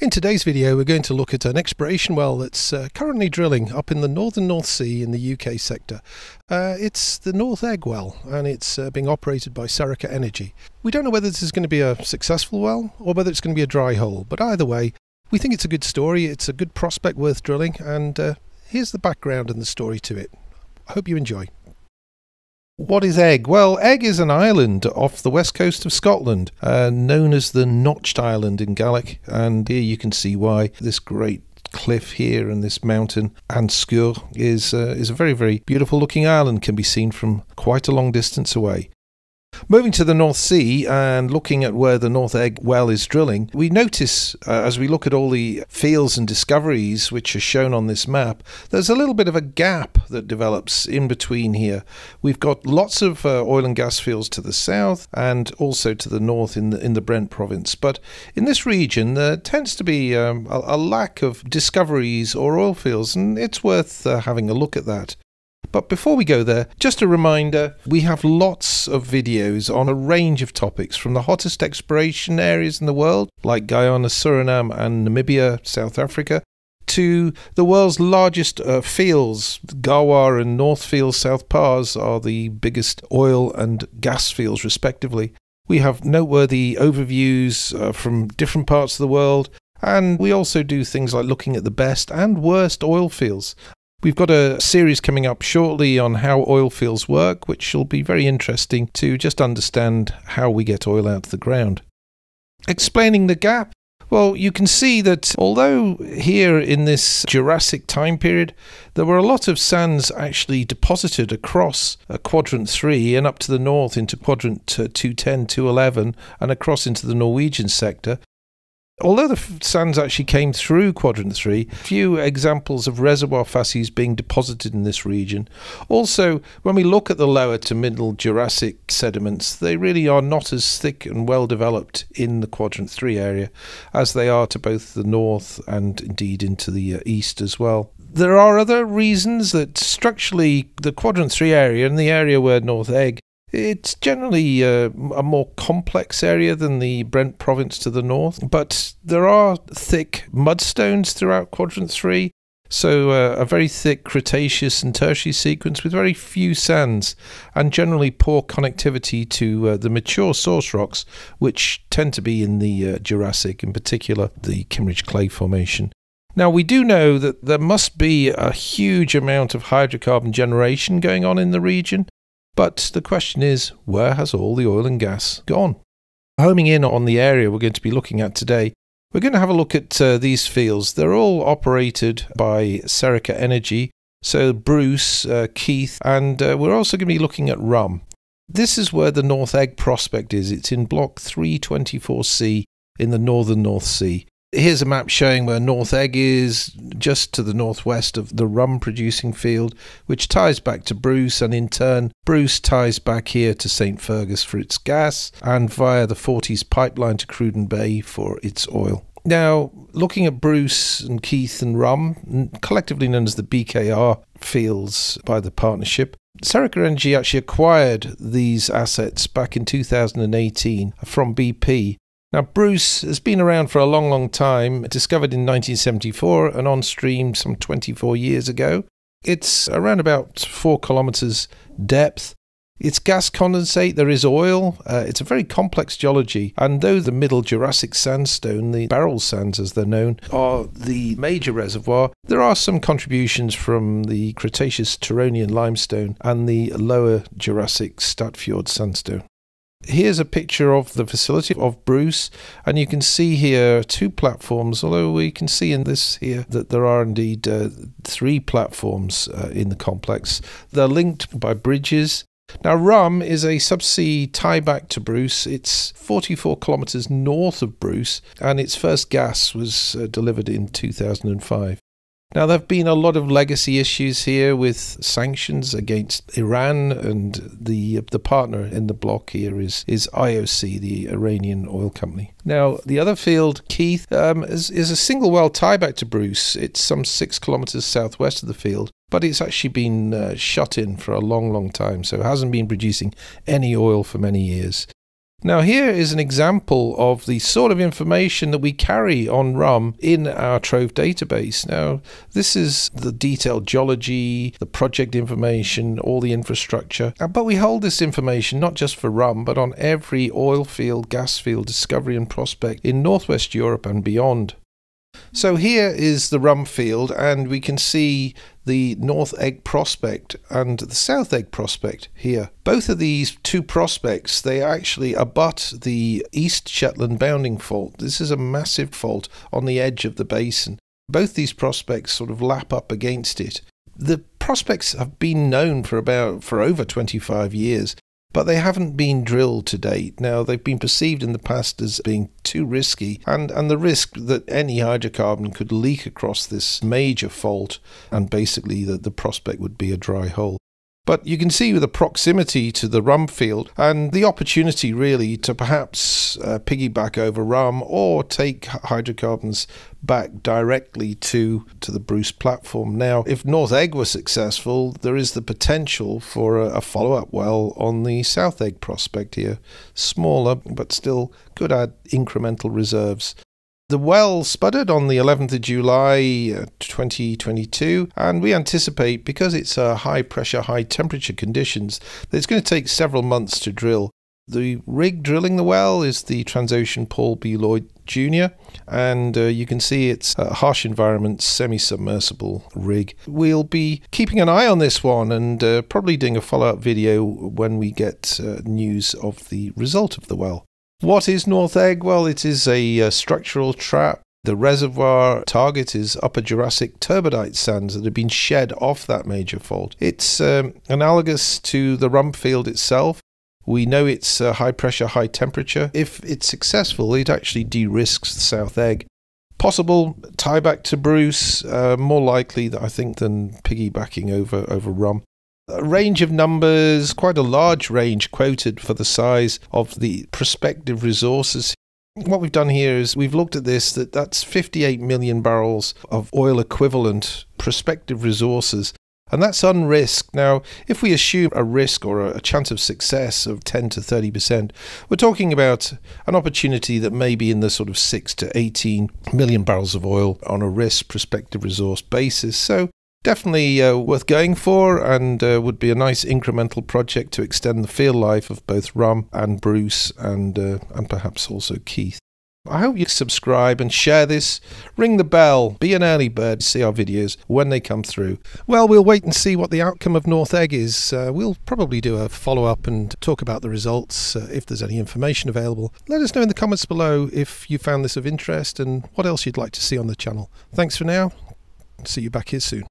In today's video we're going to look at an exploration well that's currently drilling up in the northern North Sea in the UK sector. It's the North Eigg well, and it's being operated by Serica Energy. We don't know whether this is going to be a successful well or whether it's going to be a dry hole, but either way we think it's a good story, it's a good prospect worth drilling, and here's the background and the story to it. I hope you enjoy. What is Eigg? Well, Eigg is an island off the west coast of Scotland, known as the Notched Island in Gaelic, and here you can see why. This great cliff here and this mountain, An Sgurr, is a very, very beautiful looking island, can be seen from quite a long distance away. Moving to the North Sea and looking at where the North Eigg well is drilling, we notice as we look at all the fields and discoveries which are shown on this map, there's a little bit of a gap that develops in between here. We've got lots of oil and gas fields to the south and also to the north in the Brent province, but in this region there tends to be a lack of discoveries or oil fields, and it's worth having a look at that. But before we go there, just a reminder, we have lots of videos on a range of topics, from the hottest exploration areas in the world, like Guyana, Suriname and Namibia, South Africa, to the world's largest fields. Ghawar and Northfield South Pars are the biggest oil and gas fields respectively. We have noteworthy overviews from different parts of the world, and we also do things like looking at the best and worst oil fields. We've got a series coming up shortly on how oil fields work, which will be very interesting to just understand how we get oil out of the ground. Explaining the gap, well, you can see that although here in this Jurassic time period, there were a lot of sands actually deposited across Quadrant 3 and up to the north into Quadrant 210, 211 and across into the Norwegian sector. Although the sands actually came through Quadrant 3, few examples of reservoir facies being deposited in this region. Also, when we look at the lower to middle Jurassic sediments, they really are not as thick and well developed in the Quadrant 3 area as they are to both the north and indeed into the east as well. There are other reasons that structurally the Quadrant 3 area and the area where North Eigg, it's generally a more complex area than the Brent province to the north, but there are thick mudstones throughout Quadrant 3, so a very thick Cretaceous and Tertiary sequence with very few sands and generally poor connectivity to the mature source rocks, which tend to be in the Jurassic, in particular the Kimmerich Clay Formation. Now, we do know that there must be a huge amount of hydrocarbon generation going on in the region, but the question is, where has all the oil and gas gone? Homing in on the area we're going to be looking at today, we're going to have a look at these fields. They're all operated by Serica Energy, so Bruce, Keith, and we're also going to be looking at Rhum. This is where the North Eigg prospect is. It's in Block 324C in the northern North Sea. Here's a map showing where North Eigg is, just to the northwest of the Rhum producing field, which ties back to Bruce, and in turn Bruce ties back here to St. Fergus for its gas, and via the Forties pipeline to Cruden Bay for its oil. Now, looking at Bruce and Keith and Rhum, collectively known as the BKR fields by the partnership, Serica Energy actually acquired these assets back in 2018 from BP. Now, Bruce has been around for a long, long time, discovered in 1974 and on stream some 24 years ago. It's around about 4 kilometres depth. It's gas condensate, there is oil. It's a very complex geology, and though the middle Jurassic sandstone, the barrel sands as they're known, are the major reservoir, there are some contributions from the Cretaceous Turonian limestone and the lower Jurassic Stadtfjord sandstone. Here's a picture of the facility of Bruce, and you can see here 2 platforms, although we can see in this here that there are indeed 3 platforms in the complex. They're linked by bridges. Now, Rhum is a subsea tieback to Bruce. It's 44 kilometres north of Bruce, and its first gas was delivered in 2005. Now, there have been a lot of legacy issues here with sanctions against Iran, and the partner in the block here is IOC, the Iranian oil company. Now, the other field, Keith, is a single well tieback to Bruce. It's some 6 kilometres southwest of the field, but it's actually been shut in for a long, long time, so it hasn't been producing any oil for many years. Now here is an example of the sort of information that we carry on Rhum in our Trove database. Now this is the detailed geology, the project information, all the infrastructure, but we hold this information not just for Rhum but on every oil field, gas field, discovery and prospect in Northwest Europe and beyond. So here is the Rhum field and we can see the North Eigg prospect and the South Eigg prospect here. Both of these two prospects, they actually abut the East Shetland Bounding Fault. This is a massive fault on the edge of the basin. Both these prospects sort of lap up against it. The prospects have been known for over 25 years, but they haven't been drilled to date. Now, they've been perceived in the past as being too risky and the risk that any hydrocarbon could leak across this major fault and basically that the prospect would be a dry hole. But you can see the proximity to the Rhum field and the opportunity really to perhaps piggyback over Rhum or take hydrocarbons back directly to the Bruce platform. Now, if North Eigg were successful, there is the potential for a follow-up well on the South Eigg prospect here. Smaller, but still could add incremental reserves. The well spudded on the 11th of July 2022, and we anticipate, because it's a high pressure, high temperature conditions, that it's going to take several months to drill. The rig drilling the well is the Transocean Paul B. Loyd Jr. and you can see it's a harsh environment, semi-submersible rig. We'll be keeping an eye on this one and probably doing a follow-up video when we get news of the result of the well. What is North Eigg? Well, it is a structural trap. The reservoir target is Upper Jurassic turbidite sands that have been shed off that major fault. It's analogous to the Rhum field itself. We know it's high pressure, high temperature. If it's successful, it actually de-risks the South Eigg. Possible tieback to Bruce, more likely, I think, than piggybacking over Rhum. A range of numbers, quite a large range quoted for the size of the prospective resources. What we've done here is we've looked at this, that's 58 million barrels of oil equivalent prospective resources, and that's unrisked. Now, if we assume a risk or a chance of success of 10 to 30%, we're talking about an opportunity that may be in the sort of 6 to 18 million barrels of oil on a risk prospective resource basis. So definitely worth going for, and would be a nice incremental project to extend the field life of both Rhum and Bruce and perhaps also Keith. I hope you subscribe and share this. Ring the bell, be an early bird, see our videos when they come through. Well, we'll wait and see what the outcome of North Eigg is. We'll probably do a follow-up and talk about the results if there's any information available. Let us know in the comments below if you found this of interest and what else you'd like to see on the channel. Thanks for now. See you back here soon.